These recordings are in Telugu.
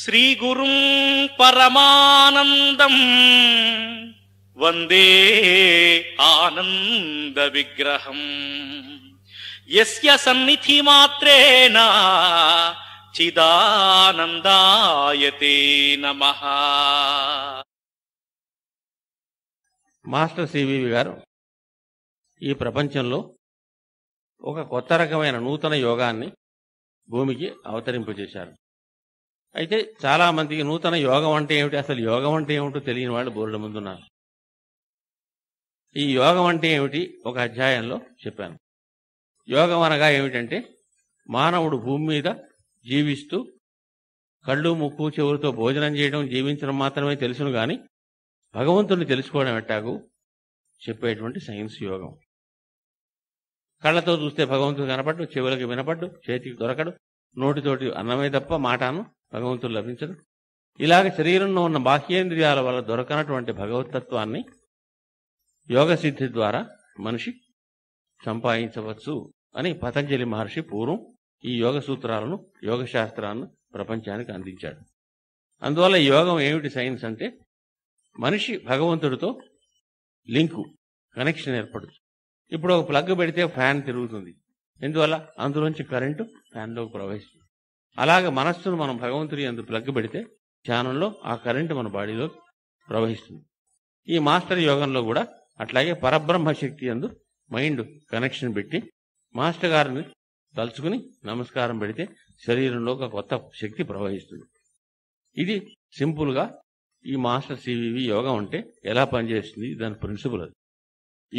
श्रीगुरुं परमानन्दं वन्दे आनन्द विग्रहम् यस्य सन्निधि मात्रेण चिदानन्दायते नमः। మాస్టర్ సివివి గారు ఈ ప్రపంచంలో ఒక కొత్త రకమైన నూతన యోగాన్ని భూమికి అవతరింపజేశారు. అయితే చాలా మందికి నూతన యోగం అంటే ఏమిటి, అసలు యోగం అంటే ఏమిటో తెలియని వాళ్ళు బోర్డు ముందున్నారు. ఈ యోగం అంటే ఏమిటి ఒక అధ్యాయంలో చెప్పాను. యోగం అనగా ఏమిటంటే మానవుడు భూమి మీద జీవిస్తూ కళ్ళు ముక్కు చెవులతో భోజనం చేయడం జీవించడం మాత్రమే తెలుసును కానీ భగవంతుని తెలుసుకోవడం ఎట్టాగు చెప్పేటువంటి సైన్స్ యోగం. కళ్ళతో చూస్తే భగవంతుడు కనపడ్డు, చెవులకు వినపడ్డు, చేతికి దొరకడు, నోటితోటి అన్నమే తప్ప మాటను భగవంతుడు లభించడు. ఇలాగ శరీరంలో ఉన్న బాహ్యేంద్రియాల వల్ల దొరకనటువంటి భగవతత్వాన్ని యోగసిద్ధి ద్వారా మనిషి సంపాదించవచ్చు అని పతంజలి మహర్షి పూర్వం ఈ యోగ సూత్రాలను యోగశాస్త్రాలను ప్రపంచానికి అందించాడు. అందువల్ల యోగం ఏమిటి సైన్స్ అంటే మనిషి భగవంతుడితో లింకు కనెక్షన్ ఏర్పడుతుంది. ఇప్పుడు ఒక ప్లగ్ పెడితే ఫ్యాన్ తిరుగుతుంది, ఎందువల్ల అందులోంచి కరెంటు ఫ్యాన్లోకి ప్రవహిస్తుంది. అలాగే మనస్సును మనం భగవంతుడి అందుకు ప్లగ్ పెడితే ధ్యానంలో ఆ కరెంటు మన బాడీలో ప్రవహిస్తుంది. ఈ మాస్టర్ యోగంలో కూడా అట్లాగే పరబ్రహ్మ శక్తి అందు మైండ్ కనెక్షన్ పెట్టి మాస్టర్ గారిని తలుచుకుని నమస్కారం పెడితే శరీరంలో ఒక కొత్త శక్తి ప్రవహిస్తుంది. ఇది సింపుల్గా ఈ మాస్టర్ సివివి యోగం అంటే ఎలా పనిచేస్తుంది, దాని ప్రిన్సిపల్ అది.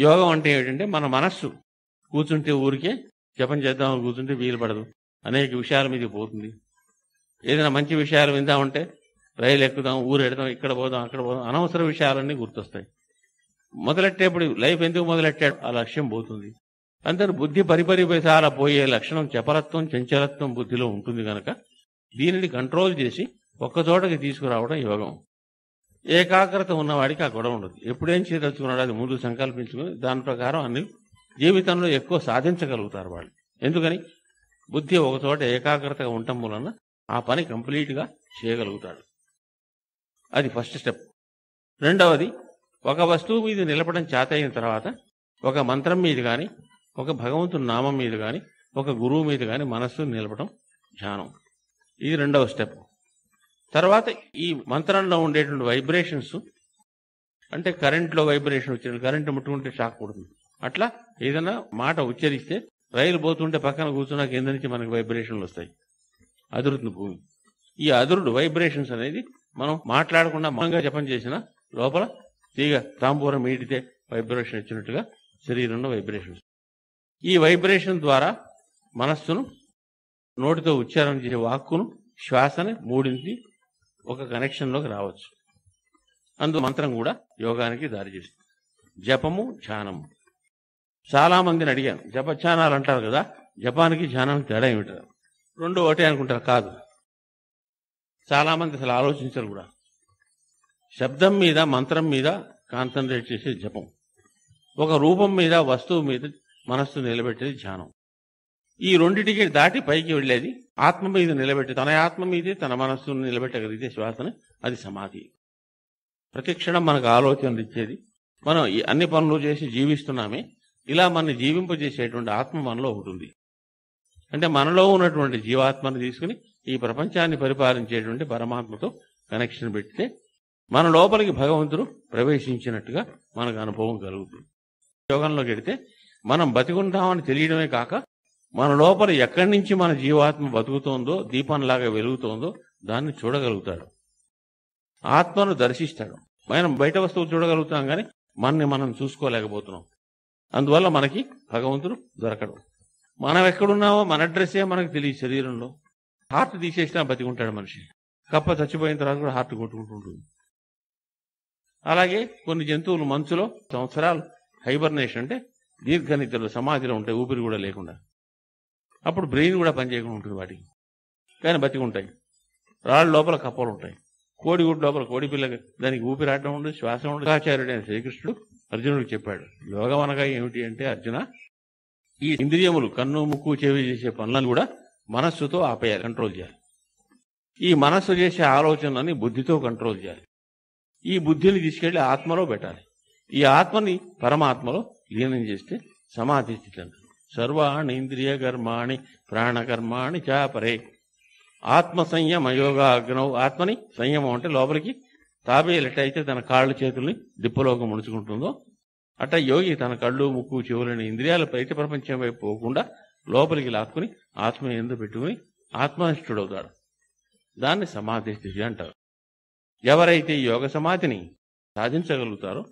యోగం అంటే ఏమిటంటే మన మనస్సు కూర్చుంటే ఊరికే జపం చేద్దామని కూర్చుంటే వీలు పడదు, అనేక విషయాల మీద పోతుంది. ఏదైనా మంచి విషయాలు విందామంటే రైలు ఎక్కుదాం, ఊరు ఎడదాం, ఇక్కడ పోదాం, అక్కడ పోదాం, అనవసర విషయాలన్నీ గుర్తొస్తాయి. మొదలెట్టేప్పుడు లైఫ్ ఎందుకు మొదలెట్టాడు ఆ లక్ష్యం పోతుంది. అందరూ బుద్ధి పరిపరిపేసాల పోయే లక్షణం చపలత్వం చంచలత్వం బుద్ధిలో ఉంటుంది కనుక దీనిని కంట్రోల్ చేసి ఒక్కచోటకి తీసుకురావడం యోగం. ఏకాగ్రత ఉన్నవాడికి ఆ గొడవ ఉండదు. ఎప్పుడేం చేయదలుచుకున్నాడు అది ముందు సంకల్పించుకుని దాని ప్రకారం అన్ని జీవితంలో ఎక్కువ సాధించగలుగుతారు వాళ్ళు. ఎందుకని బుద్ధి ఒకచోట ఏకాగ్రతగా ఉండటం వలన ఆ పని కంప్లీట్గా చేయగలుగుతాడు. అది ఫస్ట్ స్టెప్. రెండవది, ఒక వస్తువు మీద నిలబడం చేతయిన తర్వాత ఒక మంత్రం మీద కానీ ఒక భగవంతుని నామం మీద కానీ ఒక గురువు మీద కానీ మనస్సును నిలపడం ధ్యానం. ఇది రెండవ స్టెప్. తర్వాత ఈ మంత్రంలో ఉండేటువంటి వైబ్రేషన్స్ అంటే కరెంట్లో వైబ్రేషన్ వచ్చినట్టు కరెంటు ముట్టుకుంటే షాక్ కొడుతుంది, అట్లా ఏదైనా మాట ఉచ్చరిస్తే రైలు పోతుంటే పక్కన కూర్చున్నా కింద నుంచి మనకి వైబ్రేషన్లు వస్తాయి, అదురుతుంది భూమి. ఈ అదురుడు వైబ్రేషన్స్ అనేది మనం మాట్లాడకుండా మౌనంగా జపం చేసినా లోపల తీగ తాంబూరం ఈడితే వైబ్రేషన్ వచ్చినట్టుగా శరీరంలో వైబ్రేషన్స్. ఈ వైబ్రేషన్ ద్వారా మనస్సును నోటితో ఉచ్చారణ చేసే వాక్కును శ్వాసని మూడింటి ఒక కనెక్షన్లోకి రావచ్చు. అందు మంత్రం కూడా యోగానికి దారి చేస్తుంది. జపము ధ్యానము. చాలామందిని అడిగాను జప ధ్యానాలు అంటారు కదా, జపానికి ధ్యానానికి తేడా ఏమిటారు? రెండు ఒకటే అనుకుంటారు, కాదు. చాలామంది అసలు ఆలోచించరు కూడా. శబ్దం మీద మంత్రం మీద కాన్సన్ట్రేట్ చేసే జపం, ఒక రూపం మీద వస్తువు మీద మనస్సు నిలబెట్టేది ధ్యానం. ఈ రెండింటికి దాటి పైకి వెళ్ళేది ఆత్మ మీద నిలబెట్టి తన ఆత్మ మీదే తన మనస్సును నిలబెట్టగలిగితే శ్వాసని, అది సమాధి. ప్రతి క్షణం మనకు ఆలోచనలు ఇచ్చేది మనం అన్ని పనులు చేసి జీవిస్తున్నామే, ఇలా మనని జీవింపజేసేటువంటి ఆత్మ మనలో ఉంటుంది. అంటే మనలో ఉన్నటువంటి జీవాత్మను తీసుకుని ఈ ప్రపంచాన్ని పరిపాలించేటువంటి పరమాత్మతో కనెక్షన్ పెడితే మన లోపలికి భగవంతుడు ప్రవేశించినట్టుగా మనకు అనుభవం కలుగుతుంది. యోగంలోకి వెడితే మనం బతికుంటామని తెలియడమే కాక మన లోపల ఎక్కడి నుంచి మన జీవాత్మ బతుకుతోందో దీపంలాగా వెలుగుతోందో దాన్ని చూడగలుగుతాడు, ఆత్మను దర్శిస్తాడు. మనం బయట వస్తువు చూడగలుగుతాం కానీ మనని మనం చూసుకోలేకపోతున్నాం, అందువల్ల మనకి భగవంతుడు దొరకడు. మనం ఎక్కడున్నామో మన అడ్రస్సే మనకు తెలియదు. శరీరంలో హార్ట్ తీసేసినా బతికుంటాడు మనిషి, కప్ప చచ్చిపోయిన తర్వాత కూడా హార్ట్ కొట్టుకుంటుంటుంది. అలాగే కొన్ని జంతువులు మంచులో సంవత్సరాలు హైబర్నేషన్ అంటే దీర్ఘ నిద్రలు సమాధిలో ఉంటాయి, ఊపిరి కూడా లేకుండా. అప్పుడు బ్రెయిన్ కూడా పనిచేయకుండా ఉంటుంది వాటికి, కానీ బతికి ఉంటాయి. రాళ్ళ లోపల కప్పలు ఉంటాయి, కోడిగుడ్డు లోపల కోడి పిల్ల, దానికి ఊపిరాటం ఉండదు, శ్వాస ఉండదు. ఆచార్యుడు అయిన శ్రీకృష్ణుడు అర్జునుడికి చెప్పాడు యోగం అనగా ఏమిటి అంటే, అర్జున ఈ ఇంద్రియములు కన్ను ముక్కు చెవి చేసే పనులను కూడా మనస్సుతో ఆపేయాలి, కంట్రోల్ చేయాలి. ఈ మనసు చేసే ఆలోచనని బుద్ధితో కంట్రోల్ చేయాలి. ఈ బుద్ధిని తీసుకెళ్లి ఆత్మలో పెట్టాలి. ఈ ఆత్మని పరమాత్మలో లీనం చేస్తే సమాధి స్థితి అంటారు. సర్వాణి ఇంద్రియ కర్మాణి ప్రాణకర్మాణి చాపరే ఆత్మ సంయమ యోగాగ్నౌ. ఆత్మని సంయమం అంటే లోపలికి తాబేలట్టయితే తన కాళ్ళు చేతుల్ని దిప్పలోకి ముడుచుకుంటుందో అట్ట యోగి తన కళ్ళు ముక్కు చెవులని ఇంద్రియాల బయట ప్రపంచం వైపు పోకుండా లోపలికి లాక్కుని ఆత్మ ఎందు పెట్టుకుని ఆత్మనిష్ఠుడవుతాడు. దాన్ని సమాధి స్థితి అంటారు. ఎవరైతే యోగ సమాధిని సాధించగలుగుతారో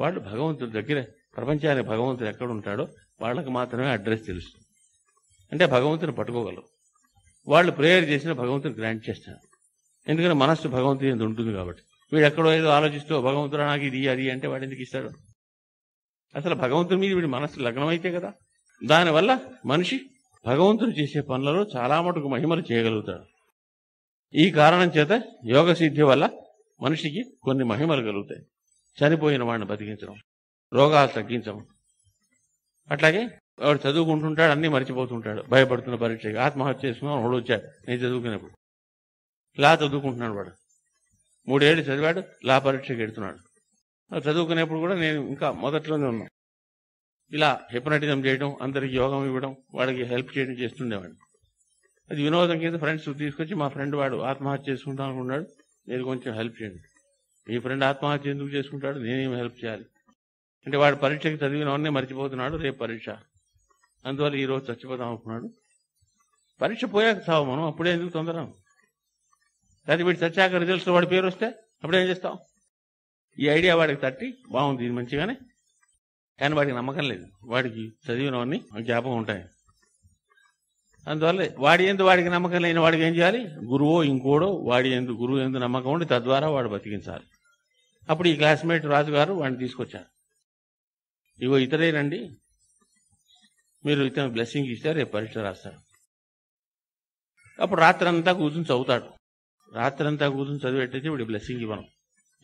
వాళ్ళు భగవంతుడి దగ్గర, ప్రపంచానికి భగవంతుడు ఎక్కడ ఉంటాడో వాళ్ళకి మాత్రమే అడ్రస్ తెలుస్తుంది. అంటే భగవంతుని పట్టుకోగలరు. వాళ్ళు ప్రేయర్ చేసిన భగవంతుని గ్రాంట్ చేస్తారు. ఎందుకంటే మనస్సు భగవంతుడి మీద ఉంటుంది కాబట్టి. వీడు ఎక్కడో ఏదో ఆలోచిస్తూ భగవంతుడు నాకు ఇది అది అంటే వాడు ఎందుకు ఇస్తాడు? అసలు భగవంతుడి మీద వీడి మనస్సు లగ్నం అయితే కదా. దానివల్ల మనిషి భగవంతుడు చేసే పనులలో చాలా మటుకు మహిమలు చేయగలుగుతాడు. ఈ కారణం చేత యోగ సిద్ధి వల్ల మనిషికి కొన్ని మహిమలు కలుగుతాయి. చనిపోయిన వాడిని బతికించడం, రోగాలు తగ్గించడం, అట్లాగే వాడు చదువుకుంటుంటాడు, అన్నీ మర్చిపోతుంటాడు. భయపడుతున్న పరీక్షకి ఆత్మహత్య చేసుకున్నాను వాడు వచ్చాడు. నేను చదువుకునేప్పుడు లా చదువుకుంటున్నాడు. వాడు 3 ఏళ్ళు చదివాడు, లా పరీక్షకి ఎడుతున్నాడు. చదువుకునేప్పుడు కూడా నేను ఇంకా మొదట్లోనే ఉన్నాను. ఇలా హిప్నటిజం చేయడం, అందరికి యోగం ఇవ్వడం, వాడికి హెల్ప్ చేయడం చేస్తుండేవాడిని. అది వినోదం కింద ఫ్రెండ్స్ తీసుకొచ్చి, మా ఫ్రెండ్ వాడు ఆత్మహత్య చేసుకుంటాను అనుకున్నాడు, నేను కొంచెం హెల్ప్ చేయండి. మీ ఫ్రెండ్ ఆత్మహత్య ఎందుకు చేసుకుంటాడు, నేనేమి హెల్ప్ చేయాలి అంటే వాడు పరీక్షకి చదివినవన్నీ మర్చిపోతున్నాడు. రేపు పరీక్ష, అందువల్ల ఈరోజు చచ్చిపోతాం అనుకున్నాడు. పరీక్ష పోయాక చావు మనం, అప్పుడే ఎందుకు తొందర? అది వీడు చచ్చాక రిజల్ట్స్ వాడి పేరు వస్తే అప్పుడేం చేస్తాం? ఈ ఐడియా వాడికి తట్టి బాగుంది, ఇది మంచిగానే, కానీ వాడికి నమ్మకం లేదు. వాడికి చదివినవన్నీ జ్ఞాపకం ఉంటాయి. అందువల్ల వాడి ఎందు వాడికి నమ్మకం లేని వాడికి ఏం చేయాలి? గురువో ఇంకోడో వాడి ఎందు, గురువు ఎందు నమ్మకం ఉండి తద్వారా వాడు బతికించాలి. అప్పుడు ఈ క్లాస్మేట్ రాజుగారు వాడిని తీసుకొచ్చారు. ఇగో ఇతరేనండి, మీరు ఇతను బ్లెస్సింగ్ ఇస్తే రేపు పరీక్ష రాస్తారు. అప్పుడు రాత్రంతా కూర్చుని చదువుతాడు. రాత్రంతా కూర్చుని చదివేటైతే వీడి బ్లెస్సింగ్ ఇవ్వను,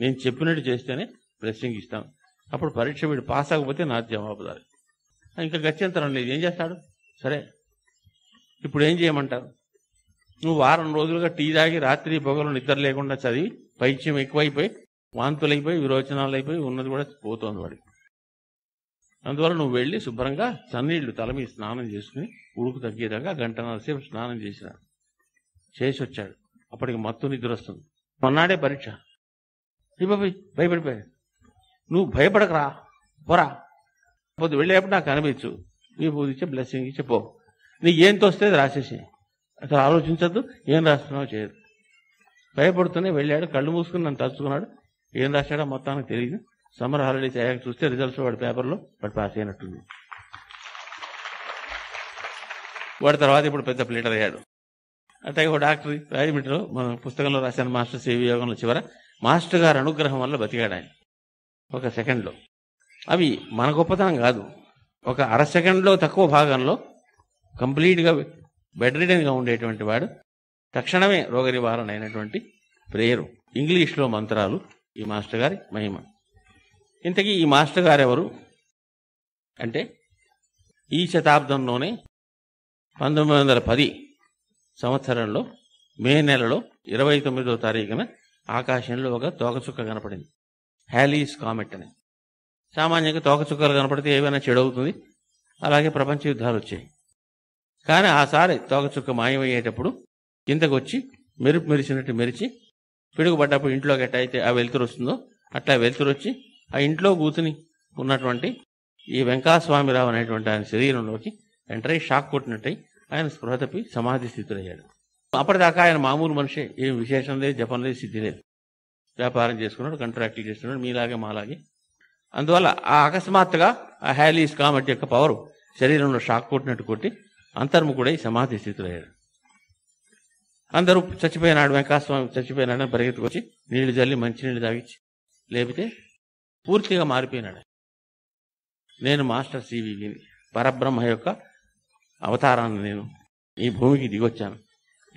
నేను చెప్పినట్టు చేస్తేనే బ్లెస్సింగ్ ఇస్తాను. అప్పుడు పరీక్ష వీడు పాస్ అవ్వకపోతే నా జవాబుదారు. ఇంకా గత్యంతరం లేదు, ఏం చేస్తాడు? సరే ఇప్పుడు ఏం చేయమంటారు? నువ్వు వారం రోజులుగా టీ తాగి రాత్రి పొగలు నిద్ర లేకుండా చదివి పైత్యం ఎక్కువైపోయి వాంతులైపోయి విరోచనాలు అయిపోయి ఉన్నది కూడా పోతోంది వాడికి. అందువల్ల నువ్వు వెళ్ళి శుభ్రంగా చన్నీళ్లు తల మీద స్నానం చేసుకుని ఉడుకు తగ్గేదాకా 1.5 గంటల సేపు స్నానం చేసినాడు, చేసి వచ్చాడు. అప్పటికి మత్తు నిద్ర వస్తుంది. మొన్నాడే పరీక్ష, బాబాయ్ భయపడిపోయాడు. నువ్వు భయపడకరా, పోరా, పోతే వెళ్ళేప్పుడు నాకు అనిపించు, నీ పూజ ఇచ్చే బ్లెస్సింగ్ ఇచ్చే పో, నీకు ఏం తోస్తే రాసేసి, అసలు ఆలోచించద్దు, ఏం రాస్తున్నావో చేయదు. భయపడుతూనే వెళ్ళాడు. కళ్ళు మూసుకుని నన్ను తలుచుకున్నాడు. ఏం రాశాడో మొత్తానికి తెలియదు. సమ్మర్ హాలిడేస్ అయ్యాక చూస్తే రిజల్ట్స్ వాడి పేపర్లో వాడు పాస్ అయినట్టుంది. వాడి తర్వాత ఇప్పుడు పెద్ద ప్లేటర్ అయ్యాడు. అట్లాగే ఒక డాక్టర్ రాజమిట్లో మన పుస్తకంలో రాశాను, మాస్టర్ సివి యోగంలో చివర, మాస్టర్ గారి అనుగ్రహం వల్ల బతికాడు ఆయన 1 సెకండ్లో. అవి మన గొప్పతనం కాదు. 1/2 సెకండ్లో తక్కువ భాగంలో కంప్లీట్గా బెడ్ రిడెన్గా ఉండేటువంటి వాడు తక్షణమే రోగ నివారణ అయినటువంటి ప్రేయరు, ఇంగ్లీష్లో మంత్రాలు, ఈ మాస్టర్ గారి మహిమ. ఇంతకీ ఈ మాస్టర్ గారెవరు అంటే, ఈ శతాబ్దంలోనే 1910 సంవత్సరంలో మే నెలలో 29వ తారీఖున ఆకాశంలో ఒక తోకచుక్క కనపడింది, హ్యాలీస్ కామెట్ అని. సామాన్యంగా తోకచుక్కలు కనపడితే ఏమైనా చెడవుతుంది, అలాగే ప్రపంచ యుద్ధాలు వచ్చాయి. కానీ ఆసారి తోకచుక్క మాయమయ్యేటప్పుడు కిందకు వచ్చి మెరుపు మెరిసినట్టు మెరిచి, పిడుగుపడ్డప్పుడు ఇంట్లోకి ఎట్ట అయితే ఆ వెలుతురు వస్తుందో అట్లా వెలుతురు వచ్చి ఆ ఇంట్లో కూతుని ఉన్నటువంటి ఈ వెంకటస్వామిరావు అనేటువంటి ఆయన శరీరంలోకి ఎంటరై షాక్ కొట్టినట్టయి ఆయన స్పృహ తప్పి సమాధి స్థితులయ్యాడు. అప్పటిదాకా ఆయన మామూలు మనిషే, ఏం విశేషం లేదు, జపం లేదు, సిద్ధి లేదు. వ్యాపారం చేసుకున్నాడు, కాంట్రాక్టులు చేస్తున్నాడు, మీలాగే మాలాగే. అందువల్ల ఆ అకస్మాత్తుగా ఆ హ్యాలీస్ కామెట్ యొక్క పవరు శరీరంలో షాక్ కొట్టినట్టు కొట్టి అంతర్ముఖుడై సమాధి స్థితులయ్యాడు. అందరూ చచ్చిపోయినాడు వెంకటస్వామి చచ్చిపోయినాడని పరిగెత్తుకొచ్చి నీళ్లు జల్లి మంచినీళ్ళు తాగిచ్చి లేపితే పూర్తిగా మారిపోయినాడు. నేను మాస్టర్ సివివిని, పరబ్రహ్మ యొక్క అవతారాన్ని, నేను ఈ భూమికి దిగొచ్చాను,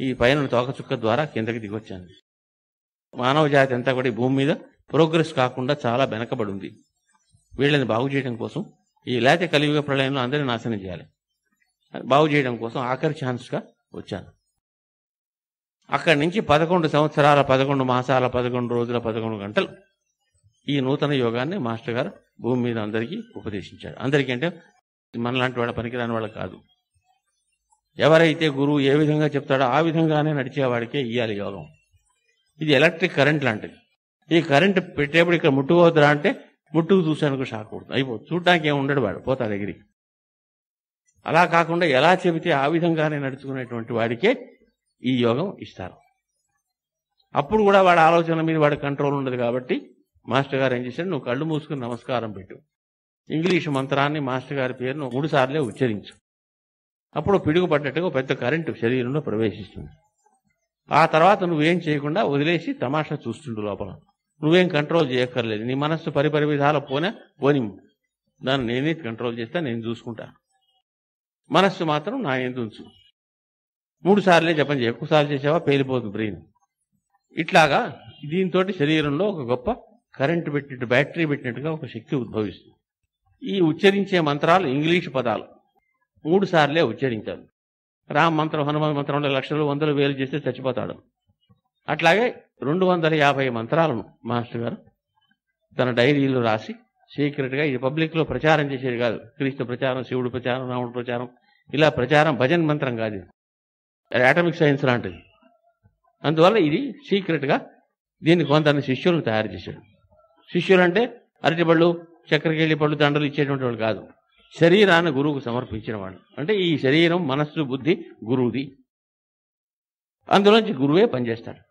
ఈ పైన తోకచుక్క ద్వారా కిందకి దిగొచ్చాను. మానవ జాతి అంతా కూడా ఈ భూమి మీద ప్రోగ్రెస్ కాకుండా చాలా వెనకబడి ఉంది. వీళ్ళని బాగు చేయడం కోసం, ఈ లేతే కలియుగ ప్రళయంలో అందరినీ నాశనం చేయాలి, బాగు చేయడం కోసం ఆఖరి ఛాన్స్గా వచ్చాను. అక్కడి నుంచి 11 సంవత్సరాల 11 మాసాల 11 రోజుల 11 గంటలు ఈ నూతన యోగాన్ని మాస్టర్ గారు భూమి మీద అందరికీ ఉపదేశించారు. అందరికీ అంటే మనలాంటి వాళ్ళ పనికిరాని వాళ్ళ కాదు. ఎవరైతే గురువు ఏ విధంగా చెప్తాడో ఆ విధంగానే నడిచేవాడికే ఇయ్యాలి యోగం. ఇది ఎలక్ట్రిక్ కరెంట్ లాంటిది. ఈ కరెంట్ పెట్టేప్పుడు ఇక్కడ ముట్టుకోవద్దురా అంటే ముట్టుకు చూసానికి షాక్ కొడుతుంది, అయిపోతుంది. చూడడానికి ఏమి ఉండడు, వాడు పోతా దగ్గరికి. అలా కాకుండా ఎలా చెబితే ఆ విధంగానే నడుచుకునేటువంటి వాడికే ఈ యోగం ఇస్తారు. అప్పుడు కూడా వాడి ఆలోచన మీద వాడి కంట్రోల్ ఉండదు. కాబట్టి మాస్టర్ గారు ఏం చేశాడు, నువ్వు కళ్ళు మూసుకుని నమస్కారం పెట్టు, ఇంగ్లీష్ మంత్రాన్ని మాస్టర్ గారి పేరును 3 సార్లే ఉచ్చరించు. అప్పుడు పిడుగు పడ్డట్టుగా పెద్ద కరెంటు శరీరంలో ప్రవేశిస్తుంది. ఆ తర్వాత నువ్వేం చేయకుండా వదిలేసి తమాషా చూస్తుండు లోపల, నువ్వేం కంట్రోల్ చేయక్కర్లేదు. నీ మనస్సు పరిపరి విధాల పోని, దాన్ని నేనే కంట్రోల్ చేస్తా, నేను చూసుకుంటా, మనస్సు మాత్రం నా ఎందు ఉంచు. 3 సార్లే జపం చేయ, ఒక్కసారి చేసావా పేలిపోతుంది బ్రెయిన్. ఇట్లాగా దీంతో శరీరంలో ఒక గొప్ప కరెంటు పెట్టినట్టు, బ్యాటరీ పెట్టినట్టుగా ఒక శక్తి ఉద్భవిస్తుంది. ఈ ఉచ్చరించే మంత్రాలు ఇంగ్లీష్ పదాలు 3 సార్లే ఉచ్చరించాలి. రామ మంత్రం, హనుమాన్ మంత్రంలో లక్షలు వందలు వేలు చేస్తే చచ్చిపోతాడు. అట్లాగే 250 మంత్రాలను మాస్టర్ గారు తన డైరీలో రాసి సీక్రెట్గా, ఇది పబ్లిక్లో ప్రచారం చేసేది కాదు. క్రీస్తు ప్రచారం, శివుడు ప్రచారం, రాముడు ప్రచారం, ఇలా ప్రచారం భజన్ మంత్రం కాదు, అటామిక్ సైన్స్ లాంటిది. అందువల్ల ఇది సీక్రెట్గా దీన్ని కొంత శిష్యులను తయారు చేశాడు. శిష్యులు అంటే అరటిపళ్ళు, చక్కెరకేళి పళ్ళు, దండలు ఇచ్చేటువంటి వాళ్ళు కాదు, శరీరాన్ని గురువుకు సమర్పించిన వాళ్ళు. అంటే ఈ శరీరం, మనస్సు, బుద్ధి గురువుది, అందులోంచి గురువే పనిచేస్తాడు.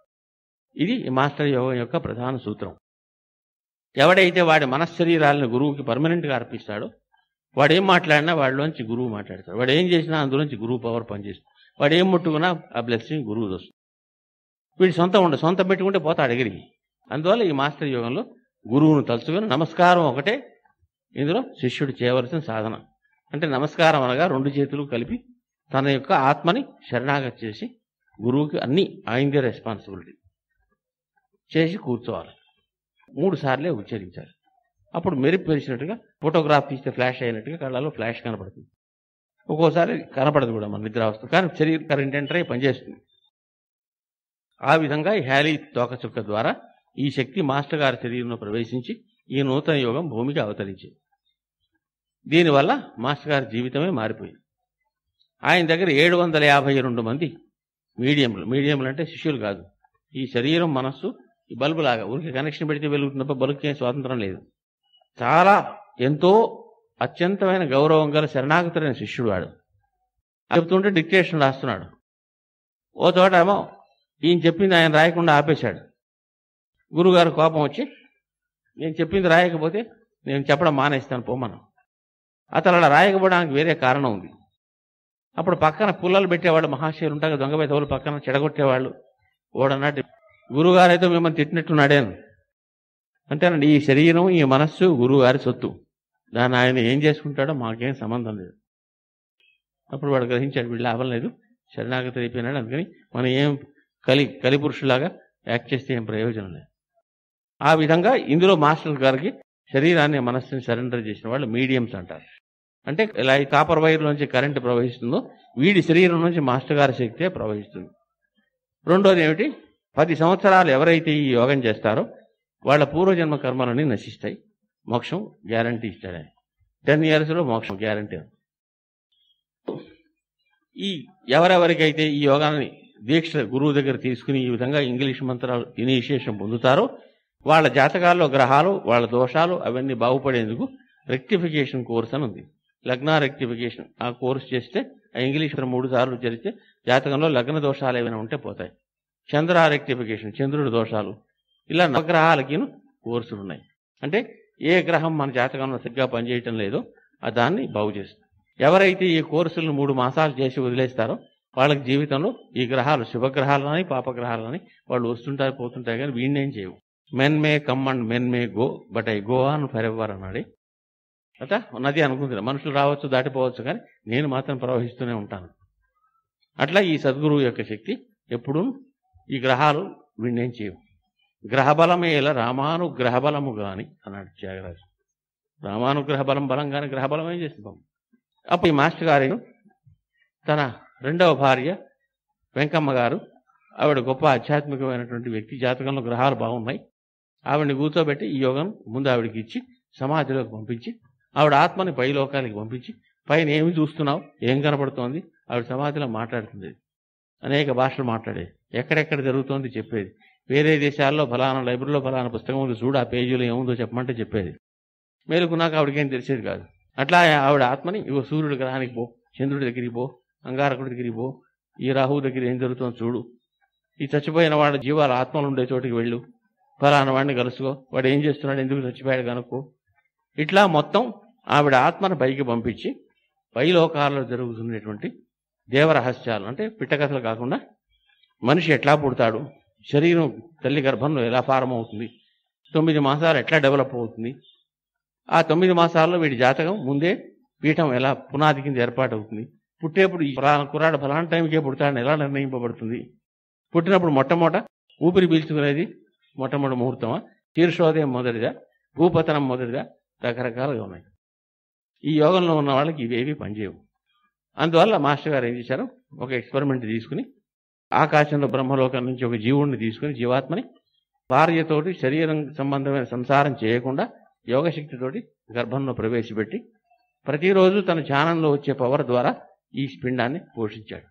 ఇది మాస్టర్ యోగం యొక్క ప్రధాన సూత్రం. ఎవడైతే వాడి మనశ్శరీరాలను గురువుకి పర్మనెంట్గా అర్పిస్తాడో వాడు ఏం మాట్లాడినా వాడిలోంచి గురువు మాట్లాడతాడు. వాడు ఏం చేసినా అందులోంచి గురువు పవర్ పనిచేస్తాడు. వాడు ఏం ముట్టుకున్నా ఆ బ్లెస్సింగ్ గురువు వస్తుంది. వీడు సొంతం పెట్టుకుంటే పోతాడు ఎగిరికి. అందువల్ల ఈ మాస్టర్ యోగంలో గురువును తలుచుకొని నమస్కారం ఒకటే ఇందులో శిష్యుడు చేయవలసిన సాధన. అంటే నమస్కారం అనగా 2 చేతులు కలిపి తన యొక్క ఆత్మని శరణాగతి చేసి గురువుకి అన్ని ఆయనదే రెస్పాన్సిబిలిటీ చేసి కూర్చోవాలి. 3 సార్లే ఉచ్చరించాలి. అప్పుడు మెరుపు మెరిసినట్టుగా, ఫోటోగ్రాఫ్ తీస్తే ఫ్లాష్ అయినట్టుగా కళ్ళలో ఫ్లాష్ కనపడుతుంది. ఒక్కోసారి కనపడదు కూడా మన నిద్రావస్థ, కానీ శరీర కరెంట్ ఎంటర్ అయి పనిచేస్తుంది. ఆ విధంగా ఈ హ్యాలీ తోకచుక్క ద్వారా ఈ శక్తి మాస్టర్ గారి శరీరంలో ప్రవేశించి ఈ నూతన యోగం భూమికి అవతరించింది. దీనివల్ల మాస్టర్ గారి జీవితమే మారిపోయింది. ఆయన దగ్గర 752 మంది మీడియంలు అంటే శిష్యులు కాదు, ఈ శరీరం, మనస్సు ఈ బల్బులాగా ఊరికి కనెక్షన్ పెడితే వెలుగుతున్నప్ప బలుకే స్వాతంత్రం లేదు. చాలా ఎంతో అత్యంతమైన గౌరవం గల శరణాగతులైన శిష్యుడు వాడు. చెప్తుంటే డిక్టేషన్ రాస్తున్నాడు. ఓ చోట ఏమో ఈయన చెప్పింది ఆయన రాయకుండా ఆపేశాడు. గురువుగారు కోపం వచ్చి, నేను చెప్పింది రాయకపోతే నేను చెప్పడం మానేస్తాను పోమను. అతను అలా రాయకపోవడానికి వేరే కారణం ఉంది. అప్పుడు పక్కన పుల్లలు పెట్టేవాళ్ళు మహాశయులు ఉంటారు, దొంగ బెదవులు పక్కన చెడగొట్టేవాళ్ళు. ఓడన్నాడు, గురువుగారైతే మిమ్మల్ని తిట్టినట్టున్నాడేను. అంతేనండి, ఈ శరీరం, ఈ మనస్సు గురువుగారి సొత్తు, దాన్ని ఆయన ఏం చేసుకుంటాడో మాకేం సంబంధం లేదు. అప్పుడు వాడు గ్రహించాడు, వీళ్ళు లాభం లేదు, శరణాగతి అయిపోయినాడు, అందుకని మనం ఏం కలిపురుషులాగా యాక్ట్ చేస్తే ఏం ప్రయోజనం లేదు. ఆ విధంగా ఇందులో మాస్టర్ గారికి శరీరాన్ని, మనస్సుని సరెండర్ చేసిన వాళ్ళు మీడియంస్ అంటారు. అంటే ఇలా కాపర్ వైర్ నుంచి కరెంటు ప్రవహిస్తుందో వీడి శరీరం నుంచి మాస్టర్ గారి శక్తే ప్రవహిస్తుంది. రెండోది ఏమిటి, 10 సంవత్సరాలు ఎవరైతే ఈ యోగం చేస్తారో వాళ్ళ పూర్వజన్మ కర్మలన్నీ నశిస్తాయి. మోక్షం గ్యారంటీ ఇస్తాడు ఆయన. 10 ఇయర్స్లో మోక్షం గ్యారంటీ. ఈ ఎవరెవరికైతే ఈ యోగాన్ని దీక్ష గురువు దగ్గర తీసుకుని ఈ విధంగా ఇంగ్లీష్ మంత్రాలు ఇనిషియేషన్ పొందుతారో వాళ్ళ జాతకాల్లో గ్రహాలు, వాళ్ళ దోషాలు అవన్నీ బాగుపడేందుకు రెక్టిఫికేషన్ కోర్స్ అని ఉంది. లగ్న రెక్టిఫికేషన్, ఆ కోర్స్ చేస్తే ఇంగ్లీష్ 3 సార్లు జరిగితే జాతకంలో లగ్న దోషాలు ఏమైనా ఉంటే పోతాయి. చంద్ర రెక్టిఫికేషన్, చంద్రుడి దోషాలు, ఇలా 9 గ్రహాలకిను కోర్సులు ఉన్నాయి. అంటే ఏ గ్రహం మన జాతకంలో సరిగ్గా పనిచేయటం లేదో దాన్ని బాగు చేస్తుంది. ఎవరైతే ఈ కోర్సులను 3 మాసాలు చేసి వదిలేస్తారో వాళ్ళకి జీవితంలో ఈ గ్రహాలు శుభగ్రహాలని పాపగ్రహాలని వాళ్ళు వస్తుంటారు పోతుంటాయి, కానీ వీణేం చేయవు. Men may come and men may go but I go on for ever అన్నాడు. అట్లా నది అనుకుంటున్నా, మనుషులు రావచ్చు, దాటిపోవచ్చు, కానీ నేను మాత్రం ప్రవహిస్తూనే ఉంటాను. అట్లా ఈ సద్గురువు యొక్క శక్తి ఎప్పుడూ ఈ గ్రహాలు వీణేం చేయవు. గ్రహబలమేల రామానుగ్రహ బలము గాని అన్నాడు త్యాగరాజు. రామానుగ్రహ బలం బలం కానీ గ్రహబలం ఏం చేస్తున్నాం. అప్పుడు ఈ మాస్టర్ గారు తన 2వ భార్య వెంకమ్మ గారు ఆవిడ గొప్ప ఆధ్యాత్మికమైనటువంటి వ్యక్తి, జాతకంలో గ్రహాలు బాగున్నాయి. ఆవిడని కూర్చోబెట్టి ఈ యోగం ముందు ఆవిడకి ఇచ్చి సమాధిలోకి పంపించి ఆవిడ ఆత్మని పై లోకానికి పంపించి, పైన ఏమి చూస్తున్నావు, ఏం కనపడుతోంది, ఆవిడ సమాధిలో మాట్లాడుతుంది, అనేక భాషలు మాట్లాడేది, ఎక్కడెక్కడ జరుగుతోంది చెప్పేది, వేరే దేశాల్లో ఫలానా లైబ్రరీలో ఫలానా పుస్తకంలో చూడు ఆ పేజీలో ఏముందో చెప్పమంటే చెప్పేది. మేలుకున్నాక ఆవిడకేం తెలిసేది కాదు. అట్లా ఆవిడ ఆత్మని ఇవో సూర్యుడి గ్రహానికి పో, చంద్రుడి దగ్గరికి పో, అంగారకుడి దగ్గరికి పో, ఈ రాహువు దగ్గర ఏం జరుగుతుందో చూడు, ఈ చచ్చిపోయిన వాడి జీవాల ఆత్మలు ఉండే చోటికి వెళ్ళు, ఫలానా వాడిని కలుసుకో, వాడు ఏం చేస్తున్నాడు, ఎందుకు చచ్చిపోయాడు కనుక్కో. ఇట్లా మొత్తం ఆవిడ ఆత్మను పైకి పంపించి పైలోకాల్లో జరుగుతున్నటువంటి దేవరహస్యాలు, అంటే పిట్టకథలు కాకుండా మనిషి ఎట్లా పుడతాడు, శరీరం తల్లి గర్భంలో ఎలా ఫారం అవుతుంది, 9 మాసాలు ఎట్లా డెవలప్ అవుతుంది, ఆ 9 మాసాల్లో వీడి జాతకం ముందే పీఠం ఎలా పునాది కింద ఏర్పాటవుతుంది, పుట్టేప్పుడు ఈ కుర్రాడు ఫలానా టైంకే పుడతాడని ఎలా నిర్ణయింపబడుతుంది, పుట్టినప్పుడు మొట్టమొదట ఊపిరి పీల్చుకునేది మొట్టమొదటి ముహూర్తమా, శీర్షోదయం మొదటిదా, భూపతనం మొదటిదా, రకరకాలుగా ఉన్నాయి. ఈ యోగంలో ఉన్న వాళ్ళకి ఇవేవి పనిచేయవు. అందువల్ల మాస్టర్ గారు ఏం చేశారు, ఒక ఎక్స్పెరిమెంట్ తీసుకుని ఆకాశంలో బ్రహ్మలోకం నుంచి ఒక జీవుడిని తీసుకుని, జీవాత్మని భార్యతోటి శరీరం సంబంధమైన సంసారం చేయకుండా యోగశక్తితోటి గర్భంలో ప్రవేశపెట్టి ప్రతిరోజు తన ధ్యానంలో వచ్చే పవర్ ద్వారా ఈ పిండాన్ని పోషించాడు.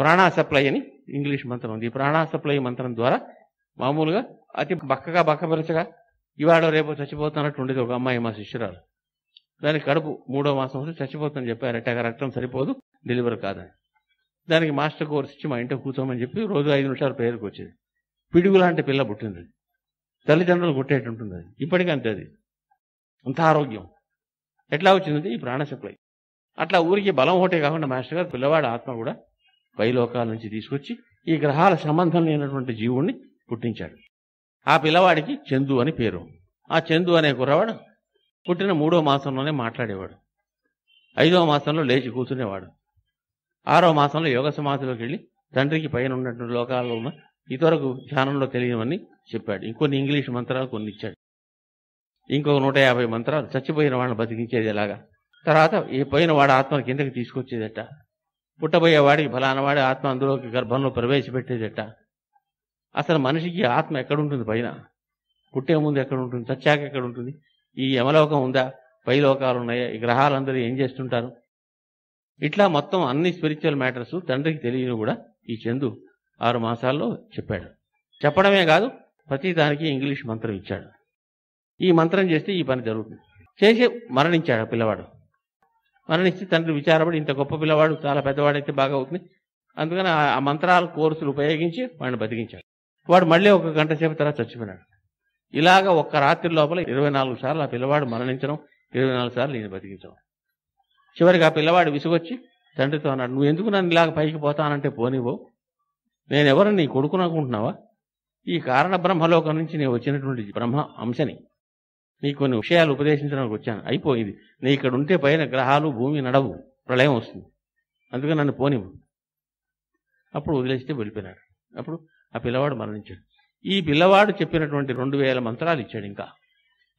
ప్రాణాసప్లై అని ఇంగ్లీష్ మంత్రం ఉంది. ఈ ప్రాణాసప్లై మంత్రం ద్వారా మామూలుగా అతి బక్కపరచగా ఇవాడో రేపు చచ్చిపోతున్నట్టు ఉండేది ఒక అమ్మాయి మా శిష్యురాలు. దానికి కడుపు 3వ మాసం వస్తే చచ్చిపోతుందని చెప్పారు. అట్టాక రక్తం సరిపోదు, డెలివరీ కాదని. దానికి మాస్టర్ కోర్స్ ఇచ్చి మా ఇంట్లో కూర్చోమని చెప్పి రోజు 5 నిమిషాలు ప్రేయర్కి వచ్చేది. పిడుగు లాంటి పిల్ల పుట్టింది, తల్లిదండ్రులు కొట్టేటుంటుంది అది. ఇప్పటికంతే, అది అంత ఆరోగ్యం. ఎట్లా వచ్చిందంటే ఈ ప్రాణశక్తి. అట్లా ఊరికి బలం ఒకటే కాకుండా మాస్టర్ గారు పిల్లవాడి ఆత్మ కూడా పైలోకాల నుంచి తీసుకొచ్చి ఈ గ్రహాల సంబంధం లేనటువంటి జీవుణ్ణి పుట్టించాడు. ఆ పిల్లవాడికి చందు అని పేరు. ఆ చందు అనే కుర్రవాడు పుట్టిన 3వ మాసంలోనే మాట్లాడేవాడు, 5వ మాసంలో లేచి కూర్చునేవాడు, 6వ మాసంలో యోగ సమాధిలోకి వెళ్ళి తండ్రికి పైన ఉన్నటువంటి లోకాల్లో ఉన్న ఇతరకు ధ్యానంలో తెలియవని చెప్పాడు. ఇంకొన్ని ఇంగ్లీష్ మంత్రాలు కొన్ని ఇచ్చాడు, ఇంకొక 150 మంత్రాలు చచ్చిపోయిన వాళ్ళని బతికించేది ఎలాగా, తర్వాత ఈ పోయిన వాడి ఆత్మను కిందకి తీసుకొచ్చేదట, పుట్టబోయేవాడికి ఫలానవాడి ఆత్మ అందులోకి గర్భంలో ప్రవేశపెట్టేదట. అసలు మనిషికి ఆత్మ ఎక్కడుంటుంది, పైన పుట్టే ముందు ఎక్కడుంటుంది, చచ్చాక ఎక్కడుంటుంది, ఈ యమలోకం ఉందా, పైలోకాలు ఉన్నాయా, ఈ గ్రహాలందరూ ఏం చేస్తుంటారు, ఇట్లా మొత్తం అన్ని స్పిరిచువల్ మ్యాటర్స్ తండ్రికి తెలియని కూడా ఈ చందు 6 మాసాల్లో చెప్పాడు. చెప్పడమే కాదు, ప్రతి దానికి ఇంగ్లీష్ మంత్రం ఇచ్చాడు. ఈ మంత్రం చేస్తే ఈ పని జరుగుతుంది. చేసి మరణించాడు పిల్లవాడు. మరణిస్తే తండ్రి విచారపడి, ఇంత గొప్ప పిల్లవాడు చాలా పెద్దవాడైతే బాగా అవుతుంది, అందుకని ఆ మంత్రాల కోర్సులు ఉపయోగించి వాడిని బతికించాడు. వాడు మళ్ళీ 1 గంట సేపు తర్వాత చచ్చిపోయినాడు. ఇలాగ ఒక్క రాత్రి లోపల 24 సార్లు ఆ పిల్లవాడు మరణించడం, 24 సార్లు నేను బతికించడం. చివరికి ఆ పిల్లవాడు విసుగొచ్చి తండ్రితో అన్నాడు, నువ్వు ఎందుకు నన్ను ఇలాగ పైకి పోతానంటే పోనివో, నేనెవరు, నీ కొడుకుననుకుంటున్నావా, ఈ కారణ బ్రహ్మలోకం నుంచి నేను వచ్చినటువంటి బ్రహ్మ అంశని నీకు కొన్ని విషయాలు ఉపదేశించడానికి వచ్చాను, అయిపోయింది, నేను ఇక్కడ ఉంటే పైన గ్రహాలు భూమి నడవు, ప్రళయం వస్తుంది, అందుకని నన్ను పోనివ్వు. అప్పుడు వదిలేస్తే వెళ్ళిపోయినాడు. అప్పుడు ఆ పిల్లవాడు మరణించాడు. ఈ పిల్లవాడు చెప్పినటువంటి 2000 మంత్రాలు ఇచ్చాడు. ఇంకా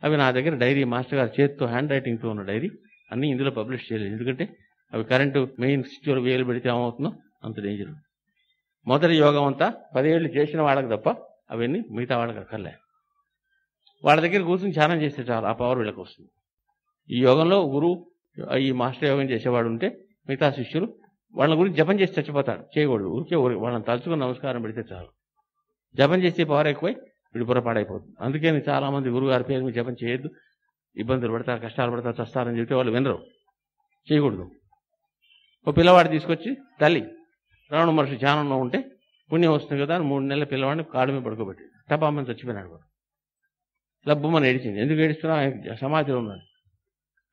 అవి నా దగ్గర డైరీ, మాస్టర్ గారు చేతితో హ్యాండ్ రైటింగ్తో ఉన్న డైరీ, అన్నీ ఇందులో పబ్లిష్ చేయలేదు, ఎందుకంటే అవి కరెంటు మెయిన్ స్విచ్లో వేలు పెడితే ఏమవుతుందో అంత డేంజర్. మొదటి యోగం అంతా 10 ఏళ్ళు చేసిన వాళ్ళకి తప్ప అవన్నీ మిగతా వాళ్ళకి అక్కర్లే. వాళ్ళ దగ్గర కూర్చుని ధ్యానం చేస్తే చాలా ఆ పవర్ వీళ్ళకి వస్తుంది. ఈ యోగంలో గురువు ఈ మాస్టర్ యోగం చేసేవాడు ఉంటే మిగతా శిష్యులు వాళ్ళ గురించి జపం చేసి చచ్చిపోతాడు, చేయకూడదు. ఊరికే వాళ్ళని తలుచుకుని నమస్కారం పెడితే చాలు. జపం చేసే పవర్ ఎక్కువై వీడు పొరపాడైపోతుంది. అందుకని చాలామంది గురువుగారి పేరు మీద జపం చేయొద్దు, ఇబ్బందులు పడతారు, కష్టాలు పడతారు, చస్తారని చెప్తే వాళ్ళు వినరు, చేయకూడదు. ఓ పిల్లవాడు తీసుకొచ్చి తల్లి రావణ మహర్షి ధ్యానంలో ఉంటే పుణ్యం వస్తుంది కదా అని 3 నెలల పిల్లవాడిని కాడు మీద పడుకోబెట్టి టపామని చచ్చిపోయినాడు. వాడు లబ్బుమని ఏడిచింది. ఎందుకు ఏడుస్తున్నా, ఆయన సమాధిలో ఉన్నాడు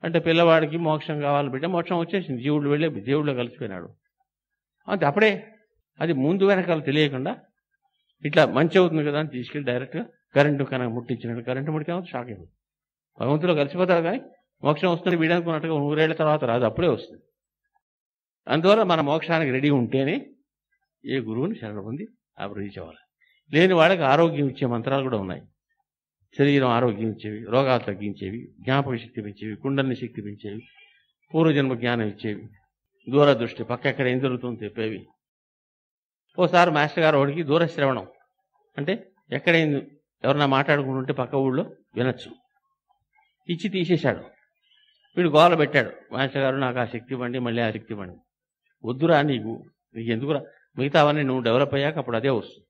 అంటే పిల్లవాడికి మోక్షం కావాలి బిడ్డ, మోక్షం వచ్చేసింది, జీవుడు వెళ్ళే దేవుడిలో కలిసిపోయినాడు. అంతే, అప్పుడే అది ముందు వెనకాల తెలియకుండా ఇట్లా మంచి అవుతుంది కదా అని తీసుకెళ్ళి డైరెక్ట్గా కరెంటు కనుక ముట్టించినాడు. కరెంటు ముట్టిన షాక్ అయిపోతుంది, భగవంతులో కలిసిపోతాడు. కానీ మోక్షం వస్తుంది వీడనుకున్నట్టుగా 100 ఏళ్ల తర్వాత రాదు, అప్పుడే వస్తుంది. అందువల్ల మన మోక్షానికి రెడీ ఉంటేనే ఏ గురువుని శరణ పొంది అభివృద్ధి చేయాలి. లేని వాళ్ళకి ఆరోగ్యం ఇచ్చే మంత్రాలు కూడా ఉన్నాయి. శరీరం ఆరోగ్యం ఇచ్చేవి, రోగాలు తగ్గించేవి, జ్ఞాపక శక్తి పెంచేవి, కుండలిని శక్తి పెంచేవి, పూర్వజన్మ జ్ఞానం ఇచ్చేవి, దూరదృష్టి, పక్క ఎక్కడ ఏం జరుగుతుందో చెప్పేవి, ఓసారి మాస్టర్ గారు ఓడికి దూర శ్రవణం అంటే ఎక్కడైంది ఎవరన్నా మాట్లాడుకుంటుంటే పక్క ఊళ్ళో వినొచ్చు. ఇచ్చి తీసేశాడు. వీడు గోల పెట్టాడు, మాస్టర్ గారు నాకు ఆ శక్తి ఇవ్వండి, మళ్ళీ ఆ శక్తి ఇవ్వండి. వద్దురా నీకు, నీకు ఎందుకురా, మిగతావన్నీ నువ్వు డెవలప్ అయ్యాక అప్పుడు అదే వస్తుంది.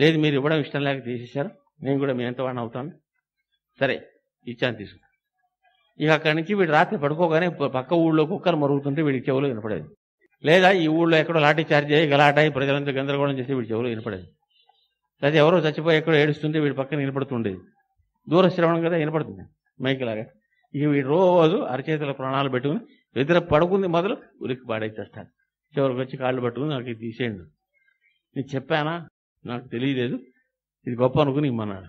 లేదు మీరు ఇవ్వడం ఇష్టం లేక తీసేశారు, నేను కూడా మీ ఎంత వాడిని అవుతాను, సరే ఇచ్చాను తీసుకు. ఇక అక్కడి నుంచి వీడు రాత్రి పడుకోగానే పక్క ఊళ్ళో కుక్కలు మరుగుతుంటే వీడి చెవులు వినపడేది, లేదా ఈ ఊళ్ళో ఎక్కడో లాఠీ చార్జ్ అయ్యి గలాటాయి ప్రజలంతా గందరగోళం చేసి వీడి చెవులు వినపడేది, లేదా ఎవరో చచ్చిపోయి ఎక్కడో ఏడుస్తుంటే వీడి పక్కన వినపడుతుండేది. దూర శ్రవణం కదా వినపడుతుంది మైక్ లాగా. ఇక వీడు రోజు అరచేతుల ప్రాణాలు పెట్టుకుని ఎదుర పడుకుంది మొదలు ఉలిక్కి పాడేసేస్తాడు. చివరికి వచ్చి కాళ్ళు పట్టుకుని నాకు ఇది తీసేయండి, నేను చెప్పానా నాకు తెలియలేదు, ఇది గొప్ప అనుకుని ఇమ్మన్నాడు.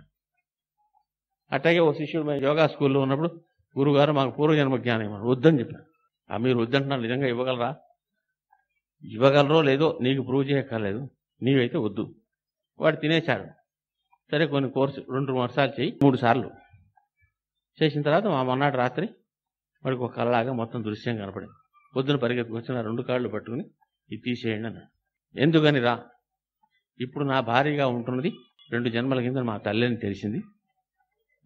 అట్లాగే ఓ శిష్యుడు మేము యోగా స్కూల్లో ఉన్నప్పుడు గురుగారు మాకు పూర్వజన్మ జ్ఞానం ఇవ్వమని వద్దని చెప్పాను. మీరు వద్దంటున్నారు, నిజంగా ఇవ్వగలరా? ఇవ్వగలరో లేదో నీకు ప్రూవ్ చేయక్కర్లేదు, నీవైతే వద్దు. వాడు తినేశాడు. సరే కొన్ని కోర్సు 2-3 సార్లు చేయి, 3 సార్లు చేసిన తర్వాత మా మొన్నటి రాత్రి వాడికి ఒక కళ్ళలాగా మొత్తం దృశ్యం కనపడింది. పొద్దున పరిగెత్తుకొచ్చి నా 2 కాళ్ళు పట్టుకుని ఇది తీసేయండి అన్నాడు. ఎందుకని రా, ఇప్పుడు నా భారీగా ఉంటున్నది 2 జన్మల కింద మా తల్లిని తెలిసింది,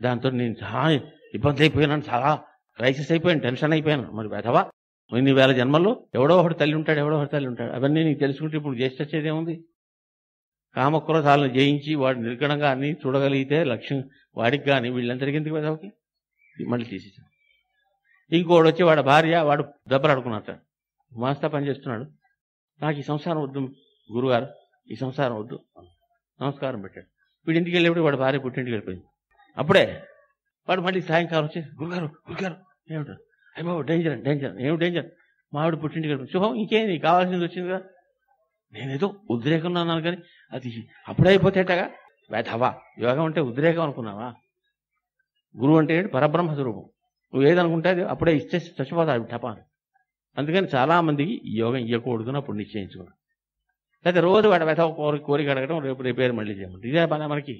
దాంతో నేను చాలా ఇబ్బంది అయిపోయినాను, చాలా క్రైసిస్ అయిపోయాను, టెన్షన్ అయిపోయాను. మరి అథవా ఇన్ని వేల జన్మల్లో ఎవడో ఒకటి తల్లి ఉంటాడు, ఎవడో ఒకటి తల్లి ఉంటాడు, అవన్నీ నీకు తెలుసుకుంటే ఇప్పుడు చేసి వచ్చేదేముంది? కామక్రోధాలను జయించి వాడు నిర్గణంగా అన్ని చూడగలిగితే లక్ష్యం వాడికి కానీ వీళ్ళందరికీ ఎందుకు అథవాకి మళ్ళీ తీసేసాను. ఇంకోటి వచ్చి వాడు భార్య వాడు దెబ్బలు ఆడుకున్నాడు, మాస్తా పని చేస్తున్నాడు, నాకు ఈ సంసారం వద్దు గురుగారు, ఈ సంసారం వద్దు నమస్కారం పెట్టాడు. వీడి ఇంటికి వెళ్ళేప్పుడు వాడు భార్య పుట్టింటికి వెళ్ళిపోయింది. అప్పుడే వాడు మళ్ళీ సాయంకాలం వచ్చి గురుగారు గురుగారు ఏమిటారు, అయ్యో డేంజర్ అండి, డేంజర్ ఏమి డేంజర్, మావిడ పుట్టింటికి వెళ్ళిపోయింది. శుభం ఇంకేం నీకు కావాల్సింది వచ్చింది కదా, నేనేదో ఉద్రేకంలో అన్నాను కానీ అది అప్పుడే అయిపోతేటగా వేధవా, యోగం అంటే ఉద్రేకం అనుకున్నావా? గురువు అంటే ఏంటి? పరబ్రహ్మ స్వరూపం. నువ్వు ఏదనుకుంటే అది అప్పుడే ఇచ్చే చచ్చిపోతావు టపా. అందుకని చాలామందికి యోగం ఇవ్వకూడదు అప్పుడు నిశ్చయించుకున్నాను. అయితే రోజు వాడు వ్యథ కోరిక అడగడం, రేపు రిపేర్ మళ్ళీ చేయమంటారు. ఇదే పని మనకి.